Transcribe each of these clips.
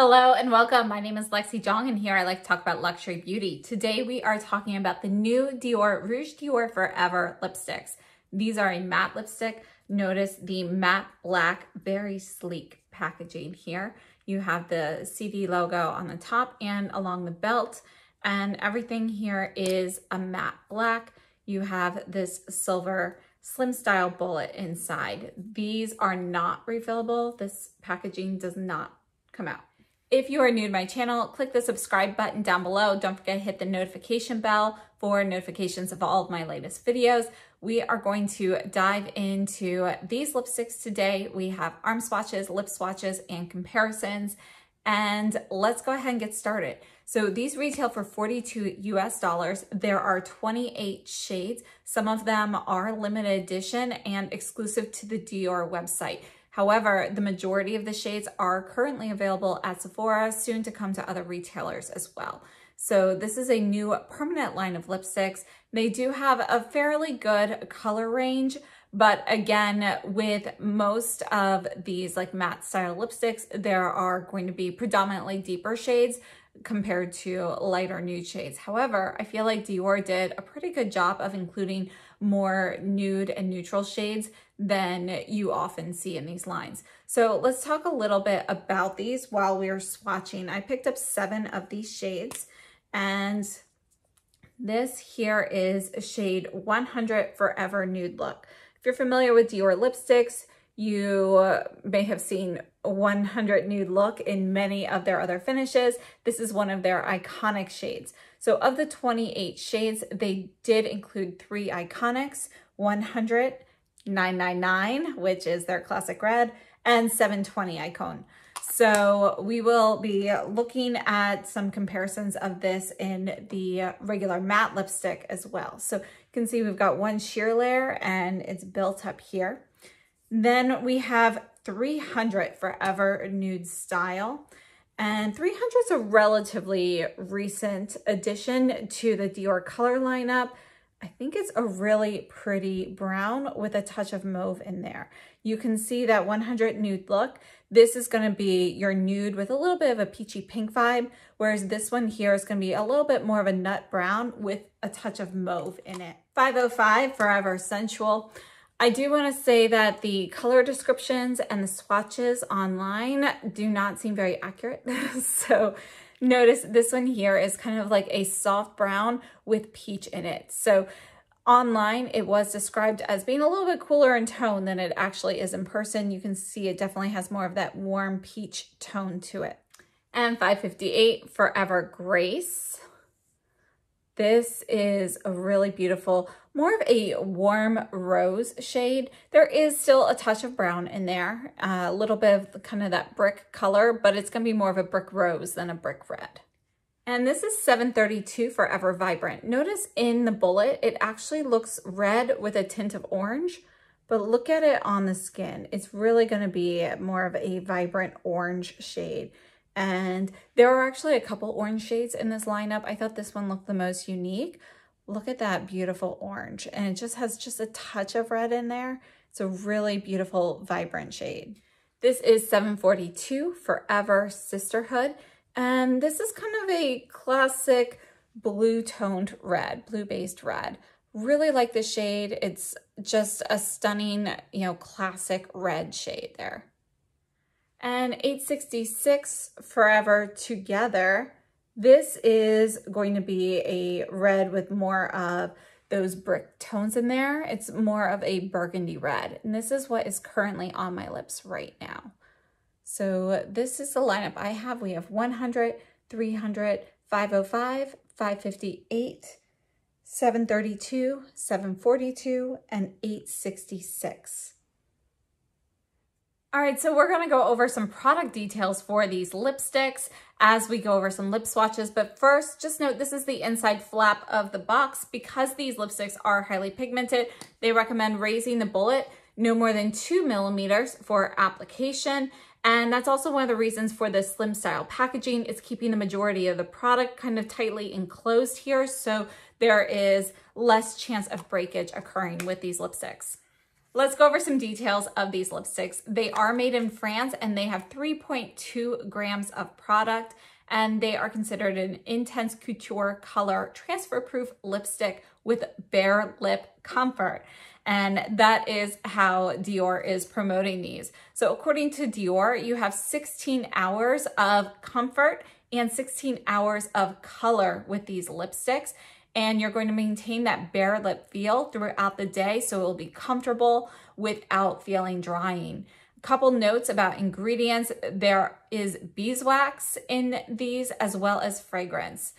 Hello and welcome. My name is Lexi Jong and here I like to talk about luxury beauty. Today we are talking about the new Dior Rouge Dior Forever lipsticks. These are a matte lipstick. Notice the matte black, very sleek packaging here. You have the CD logo on the top and along the belt, and everything here is a matte black. You have this silver slim style bullet inside. These are not refillable. This packaging does not come out. If you are new to my channel, click the subscribe button down below. Don't forget to hit the notification bell for notifications of all of my latest videos. We are going to dive into these lipsticks today. We have arm swatches, lip swatches, and comparisons. And let's go ahead and get started. So these retail for $42 US. There are 28 shades. Some of them are limited edition and exclusive to the Dior website. However, the majority of the shades are currently available at Sephora, soon to come to other retailers as well. So this is a new permanent line of lipsticks. They do have a fairly good color range, but again, with most of these like matte style lipsticks, there are going to be predominantly deeper shades compared to lighter nude shades. However, I feel like Dior did a pretty good job of including more nude and neutral shades than you often see in these lines. So let's talk a little bit about these while we are swatching. I picked up 7 of these shades, and this here is shade 100 Forever Nude Look. If you're familiar with Dior lipsticks, you may have seen 100 Nude Look in many of their other finishes. This is one of their iconic shades. So of the 28 shades, they did include 3 iconics, 100, 999, which is their classic red, and 720 Icon. So we will be looking at some comparisons of this in the regular matte lipstick as well. So you can see we've got one sheer layer and it's built up here. Then we have 300 Forever Nude Style, and 300 is a relatively recent addition to the Dior color lineup. I think it's a really pretty brown with a touch of mauve in there. You can see that 100 Nude Look. This is going to be your nude with a little bit of a peachy pink vibe, whereas this one here is going to be a little bit more of a nut brown with a touch of mauve in it. 505 Forever Sensual. I do want to say that the color descriptions and the swatches online do not seem very accurate. So notice this one here is kind of like a soft brown with peach in it. So online, it was described as being a little bit cooler in tone than it actually is in person. You can see it definitely has more of that warm peach tone to it. And 558 Forever Grace. This is a really beautiful, more of a warm rose shade. There is still a touch of brown in there, a little bit of kind of that brick color, but it's going to be more of a brick rose than a brick red. And this is 732 Forever Vibrant. Notice in the bullet, it actually looks red with a tint of orange, but look at it on the skin. It's really going to be more of a vibrant orange shade. And there are actually a couple orange shades in this lineup. I thought this one looked the most unique. Look at that beautiful orange. And it just has just a touch of red in there. It's a really beautiful, vibrant shade. This is 742 Forever Sisterhood. And this is kind of a classic blue-toned red, blue-based red. Really like this shade. It's just a stunning, you know, classic red shade there. And 866 Forever Together. This is going to be a red with more of those brick tones in there. It's more of a burgundy red. And this is what is currently on my lips right now. So this is the lineup I have. We have 100, 300, 505, 558, 732, 742, and 866. All right, so we're going to go over some product details for these lipsticks as we go over some lip swatches. But first, just note this is the inside flap of the box. Because these lipsticks are highly pigmented, they recommend raising the bullet no more than 2 millimeters for application. And that's also one of the reasons for this slim style packaging. It's keeping the majority of the product kind of tightly enclosed here, so there is less chance of breakage occurring with these lipsticks. Let's go over some details of these lipsticks. They are made in France and they have 3.2 grams of product, and they are considered an intense couture color transfer proof lipstick with bare lip comfort. And that is how Dior is promoting these. So according to Dior, you have 16 hours of comfort and 16 hours of color with these lipsticks. And you're going to maintain that bare lip feel throughout the day, so it will be comfortable without feeling drying. A couple notes about ingredients. There is beeswax in these as well as fragrance.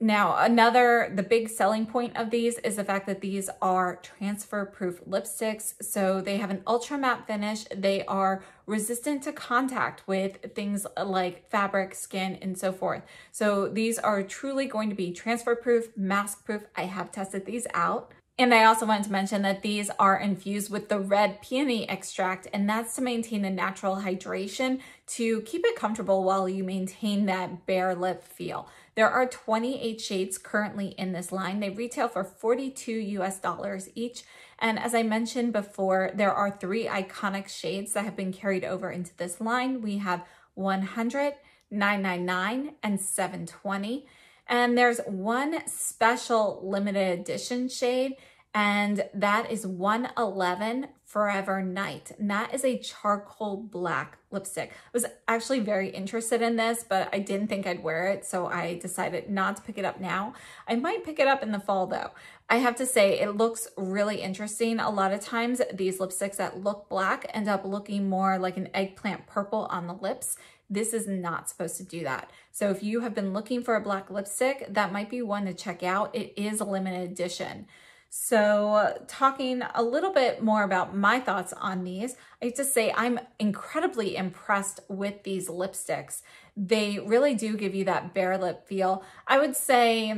Now, the big selling point of these is the fact that these are transfer-proof lipsticks. So they have an ultra matte finish. They are resistant to contact with things like fabric, skin, and so forth. So these are truly going to be transfer-proof, mask-proof. I have tested these out. And I also wanted to mention that these are infused with the red peony extract, and that's to maintain the natural hydration to keep it comfortable while you maintain that bare lip feel. There are 28 shades currently in this line. They retail for $42 each. And as I mentioned before, there are three iconic shades that have been carried over into this line. We have 100, 999, and 720. And there's one special limited edition shade, and that is 111 Forever Night. And that is a charcoal black lipstick. I was actually very interested in this, but I didn't think I'd wear it, so I decided not to pick it up now. I might pick it up in the fall though. I have to say, it looks really interesting. A lot of times these lipsticks that look black end up looking more like an eggplant purple on the lips. This is not supposed to do that. So if you have been looking for a black lipstick, that might be one to check out. It is a limited edition. So talking a little bit more about my thoughts on these, I have to say I'm incredibly impressed with these lipsticks. They really do give you that bare lip feel. I would say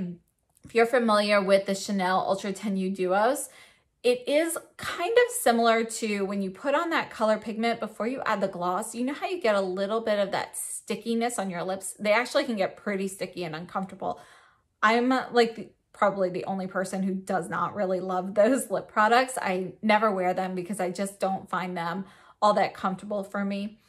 if you're familiar with the Chanel Ultra Tenue Duos, it is kind of similar to when you put on that color pigment before you add the gloss. You know how you get a little bit of that stickiness on your lips? They actually can get pretty sticky and uncomfortable. I'm like probably the only person who does not really love those lip products. I never wear them because I just don't find them all that comfortable for me.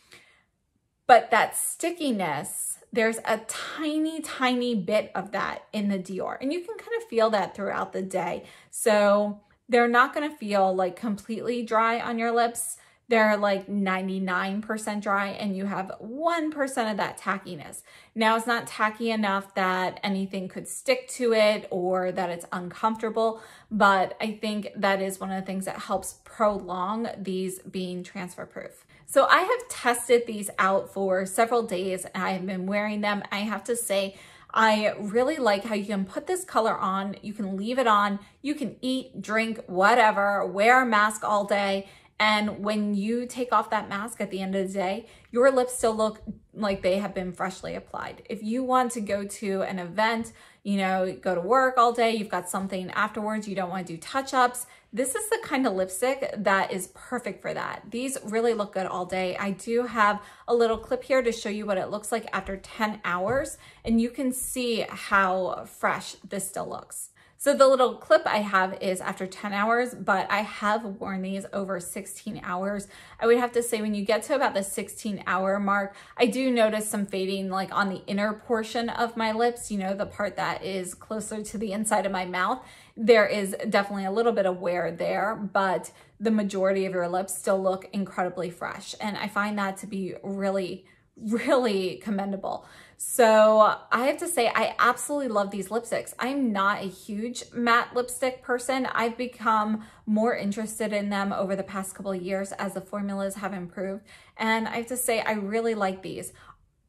But that stickiness, there's a tiny, tiny bit of that in the Dior. And you can kind of feel that throughout the day. So they're not gonna feel like completely dry on your lips. They're like 99% dry, and you have 1% of that tackiness. Now, it's not tacky enough that anything could stick to it or that it's uncomfortable, but I think that is one of the things that helps prolong these being transfer proof. So I have tested these out for several days and I have been wearing them. I have to say, I really like how you can put this color on, you can leave it on, you can eat, drink, whatever, wear a mask all day. And when you take off that mask at the end of the day, your lips still look like they have been freshly applied. If you want to go to an event, you know, go to work all day, you've got something afterwards, you don't want to do touch-ups, this is the kind of lipstick that is perfect for that. These really look good all day. I do have a little clip here to show you what it looks like after 10 hours, and you can see how fresh this still looks. So the little clip I have is after 10 hours, but I have worn these over 16 hours. I would have to say when you get to about the 16-hour mark, I do notice some fading like on the inner portion of my lips, you know, the part that is closer to the inside of my mouth. There is definitely a little bit of wear there, but the majority of your lips still look incredibly fresh. And I find that to be really, really commendable. So I have to say, I absolutely love these lipsticks. I'm not a huge matte lipstick person. I've become more interested in them over the past couple of years as the formulas have improved. And I have to say, I really like these.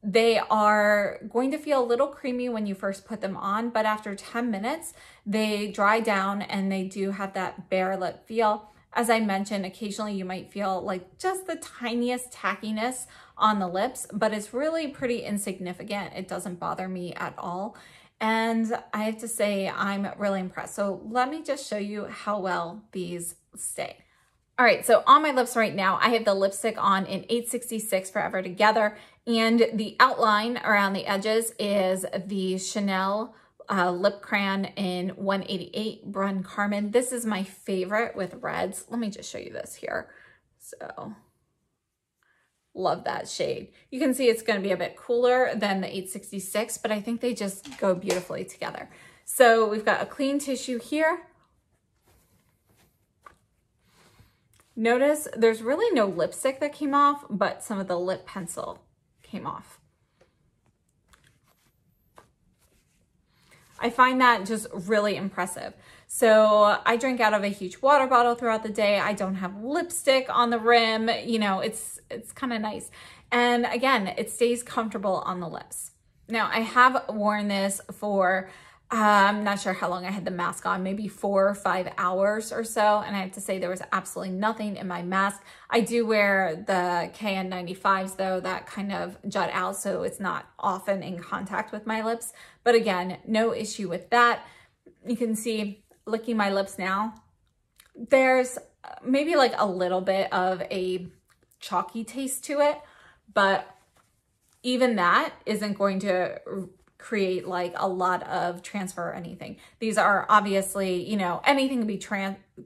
They are going to feel a little creamy when you first put them on, but after 10 minutes, they dry down and they do have that bare lip feel. As I mentioned, occasionally you might feel like just the tiniest tackiness on the lips, but it's really pretty insignificant. It doesn't bother me at all. And I have to say, I'm really impressed. So let me just show you how well these stay. All right, so on my lips right now, I have the lipstick on in 866 Forever Together, and the outline around the edges is the Chanel lip crayon in 188 Brun Carmen. This is my favorite with reds. Let me just show you this here. So love that shade. You can see it's going to be a bit cooler than the 866, but I think they just go beautifully together. So we've got a clean tissue here. Notice there's really no lipstick that came off, but some of the lip pencil came off. I find that just really impressive. So I drink out of a huge water bottle throughout the day. I don't have lipstick on the rim. You know, it's kind of nice. And again, it stays comfortable on the lips. Now I have worn this for, I'm not sure how long I had the mask on, maybe 4 or 5 hours or so. And I have to say there was absolutely nothing in my mask. I do wear the KN95s though, that kind of jut out, so it's not often in contact with my lips. But again, no issue with that. You can see licking my lips now, there's maybe like a little bit of a chalky taste to it, but even that isn't going to create like a lot of transfer or anything. These are obviously, you know, anything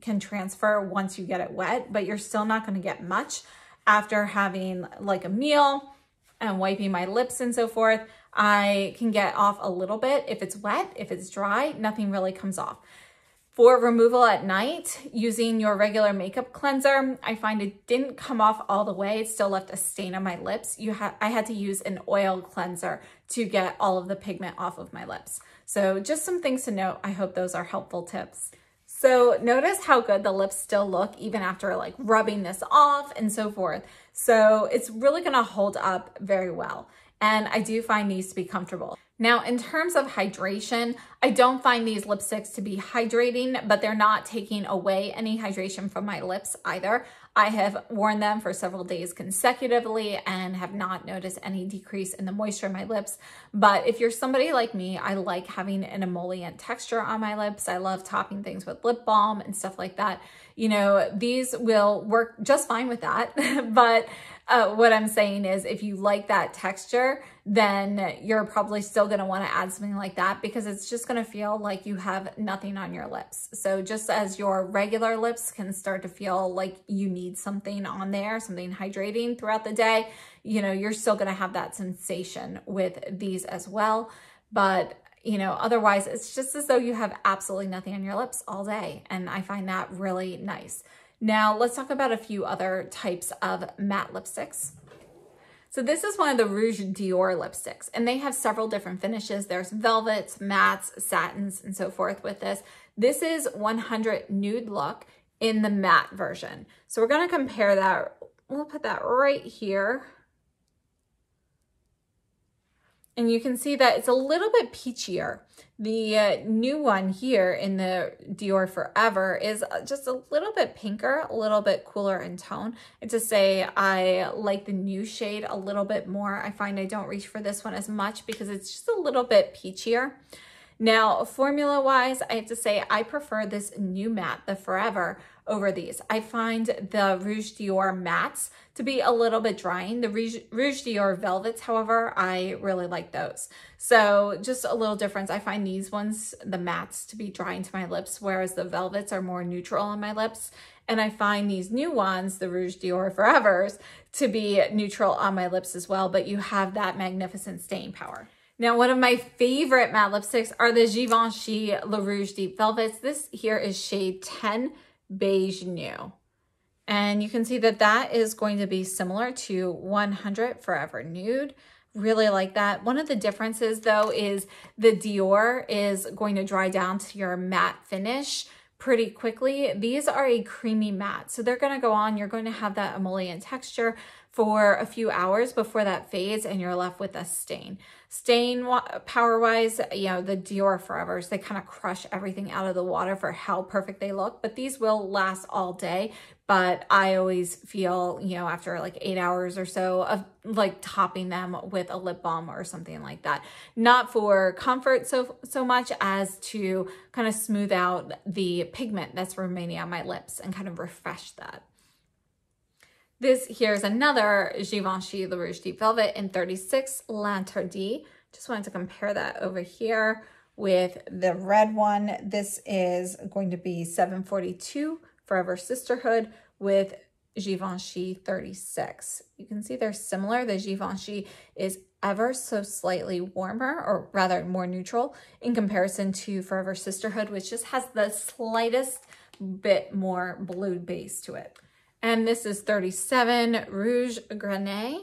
can transfer once you get it wet, but you're still not going to get much after having like a meal and wiping my lips and so forth. I can get off a little bit. If it's wet, if it's dry, nothing really comes off. For removal at night, using your regular makeup cleanser, I find it didn't come off all the way. It still left a stain on my lips. I had to use an oil cleanser to get all of the pigment off of my lips. So just some things to note. I hope those are helpful tips. So notice how good the lips still look even after like rubbing this off and so forth. So it's really gonna hold up very well. And I do find these to be comfortable. Now, in terms of hydration, I don't find these lipsticks to be hydrating, but they're not taking away any hydration from my lips either. I have worn them for several days consecutively and have not noticed any decrease in the moisture in my lips. But if you're somebody like me, I like having an emollient texture on my lips. I love topping things with lip balm and stuff like that. You know, these will work just fine with that. But what I'm saying is if you like that texture, then you're probably still gonna wanna add something like that because it's just gonna feel like you have nothing on your lips. So just as your regular lips can start to feel like you need something on there, something hydrating throughout the day, you know, you're still gonna have that sensation with these as well. But you know, otherwise it's just as though you have absolutely nothing on your lips all day. And I find that really nice. Now let's talk about a few other types of matte lipsticks. So this is one of the Rouge Dior lipsticks, and they have several different finishes. There's velvets, mattes, satins, and so forth with this. This is 100 Nude Look in the matte version. So we're gonna compare that. We'll put that right here. And you can see that it's a little bit peachier. The new one here in the Dior Forever is just a little bit pinker, a little bit cooler in tone. And to say I like the new shade a little bit more. I find I don't reach for this one as much because it's just a little bit peachier. Now, formula-wise, I have to say I prefer this new matte, the Forever, over these. I find the Rouge Dior mattes to be a little bit drying. The Rouge Dior Velvets, however, I really like those. So just a little difference. I find these ones, the mattes, to be drying to my lips, whereas the Velvets are more neutral on my lips. And I find these new ones, the Rouge Dior Forevers, to be neutral on my lips as well, but you have that magnificent staying power. Now, one of my favorite matte lipsticks are the Givenchy Le Rouge Deep Velvets. This here is shade 10 Beige Nude. And you can see that that is going to be similar to 100 Forever Nude. Really like that. One of the differences though is the Dior is going to dry down to your matte finish pretty quickly. These are a creamy matte, so they're gonna go on. You're going to have that emollient texture for a few hours before that fades and you're left with a stain. Stain power wise, you know, the Dior Forevers, they kind of crush everything out of the water for how perfect they look, but these will last all day. But I always feel, you know, after like 8 hours or so of like topping them with a lip balm or something like that. Not for comfort so much as to kind of smooth out the pigment that's remaining on my lips and kind of refresh that. This here's another Givenchy Le Rouge Deep Velvet in 36 L'Interdit. Just wanted to compare that over here with the red one. This is going to be 742 Forever Sisterhood with Givenchy 36. You can see they're similar. The Givenchy is ever so slightly warmer, or rather more neutral, in comparison to Forever Sisterhood, which just has the slightest bit more blue base to it. And this is 37 Rouge Grenée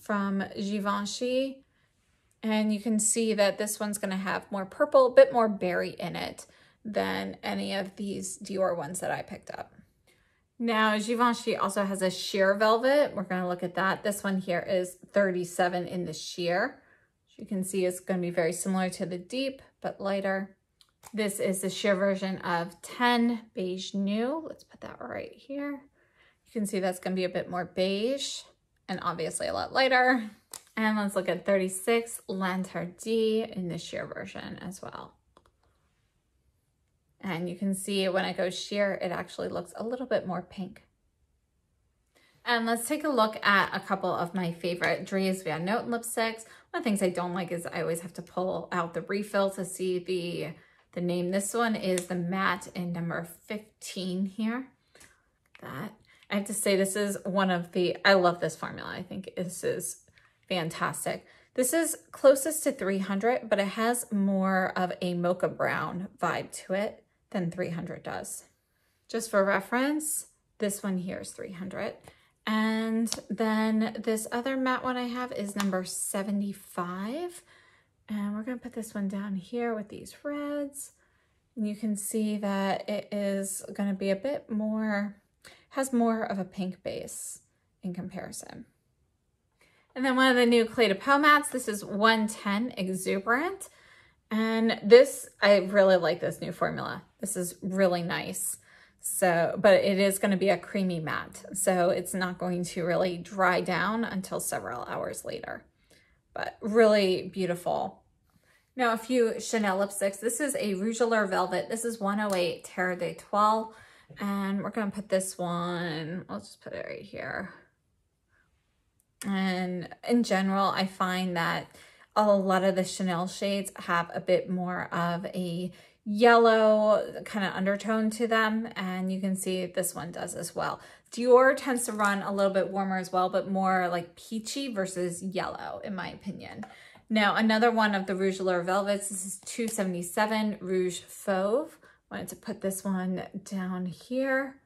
from Givenchy. And you can see that this one's going to have more purple, a bit more berry in it than any of these Dior ones that I picked up. Now, Givenchy also has a sheer velvet. We're going to look at that. This one here is 37 in the sheer. As you can see, it's going to be very similar to the deep, but lighter. This is the sheer version of 10 Beige Nude. Let's put that right here. You can see that's going to be a bit more beige and obviously a lot lighter. And let's look at 36 Lantardie in the sheer version as well. And you can see when I go sheer, it actually looks a little bit more pink. And let's take a look at a couple of my favorite Dries Van Noten lipsticks. One of the things I don't like is I always have to pull out the refill to see the name. This one is the matte in number 15 here. That, I have to say, this is one of the, I love this formula. I think this is fantastic. This is closest to 300, but it has more of a mocha brown vibe to it than 300 does. Just for reference, this one here is 300. And then this other matte one I have is number 75. And we're gonna put this one down here with these reds. And you can see that it is gonna be a bit more, has more of a pink base in comparison. And then one of the new Clé de Peau mattes, this is 110 Exuberant. And this, I really like this new formula. This is really nice. So, but it is going to be a creamy matte. So it's not going to really dry down until several hours later, but really beautiful. Now a few Chanel lipsticks. This is a Rouge Allure Velvet. This is 108 Terre d'Etoile. And we're going to put this one, I'll just put it right here. And in general, I find that a lot of the Chanel shades have a bit more of a yellow kind of undertone to them. And you can see this one does as well. Dior tends to run a little bit warmer as well, but more like peachy versus yellow, in my opinion. Now, another one of the Rouge Allure Velvets, this is 277 Rouge Fauve. I wanted to put this one down here.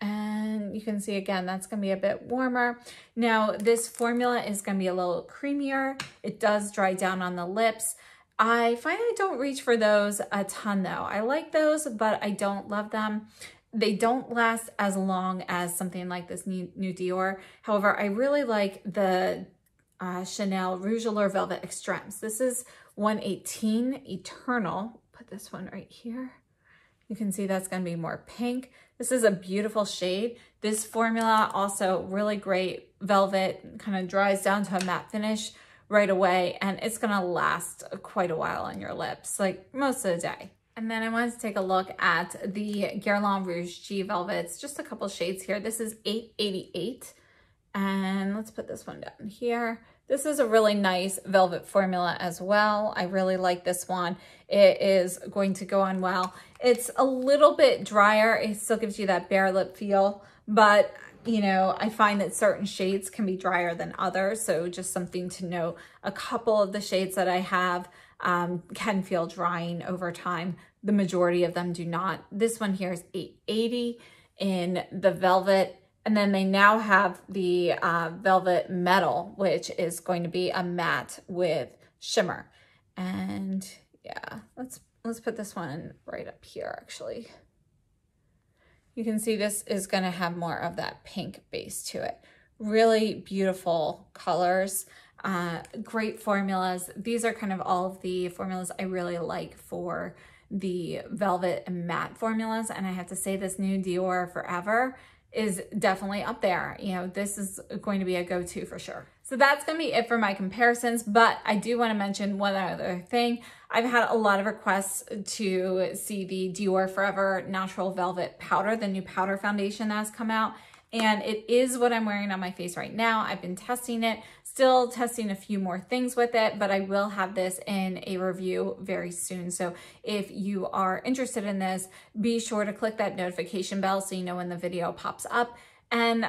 And you can see again, that's going to be a bit warmer. Now this formula is going to be a little creamier. It does dry down on the lips. I find I don't reach for those a ton though. I like those, but I don't love them. They don't last as long as something like this new Dior. However, I really like the Chanel Rouge Allure Velvet Extremes. This is 118 Eternal. Put this one right here. You can see that's going to be more pink. This is a beautiful shade. This formula also really great velvet, kind of dries down to a matte finish right away, and it's going to last quite a while on your lips, like most of the day. And then I wanted to take a look at the Guerlain Rouge G Velvets, just a couple shades here. This is 888, and let's put this one down here. This is a really nice velvet formula as well. I really like this one. It is going to go on well. It's a little bit drier. It still gives you that bare lip feel, but you know, I find that certain shades can be drier than others. So just something to note, a couple of the shades that I have can feel drying over time. The majority of them do not. This one here is 880 in the velvet. And then they now have the velvet metal, which is going to be a matte with shimmer. And yeah, let's put this one right up here, actually. You can see this is going to have more of that pink base to it. Really beautiful colors, great formulas. These are kind of all of the formulas I really like for the velvet and matte formulas. And I have to say, this new Dior Forever is definitely up there. You know, this is going to be a go-to for sure. So that's going to be it for my comparisons, but I do want to mention one other thing. I've had a lot of requests to see the Dior Forever Natural Velvet Powder, the new powder foundation that has come out, and it is what I'm wearing on my face right now. I've been testing it. Still testing a few more things with it, but I will have this in a review very soon. So if you are interested in this, be sure to click that notification bell so you know when the video pops up. And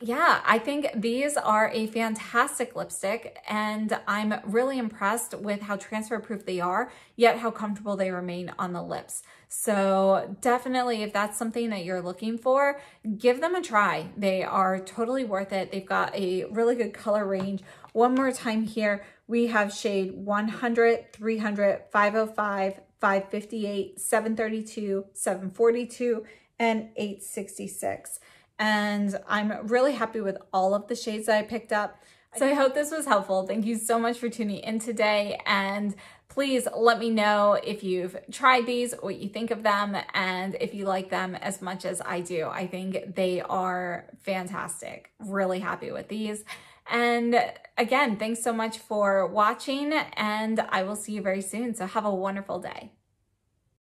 yeah, I think these are a fantastic lipstick, and I'm really impressed with how transfer proof they are, yet how comfortable they remain on the lips. So definitely, if that's something that you're looking for, give them a try. They are totally worth it. They've got a really good color range. One more time here, we have shade 100, 300, 505, 558, 732, 742, and 866. And I'm really happy with all of the shades that I picked up. So I hope this was helpful. Thank you so much for tuning in today. And please let me know if you've tried these, what you think of them, and if you like them as much as I do. I think they are fantastic. Really happy with these. And again, thanks so much for watching, and I will see you very soon. So have a wonderful day.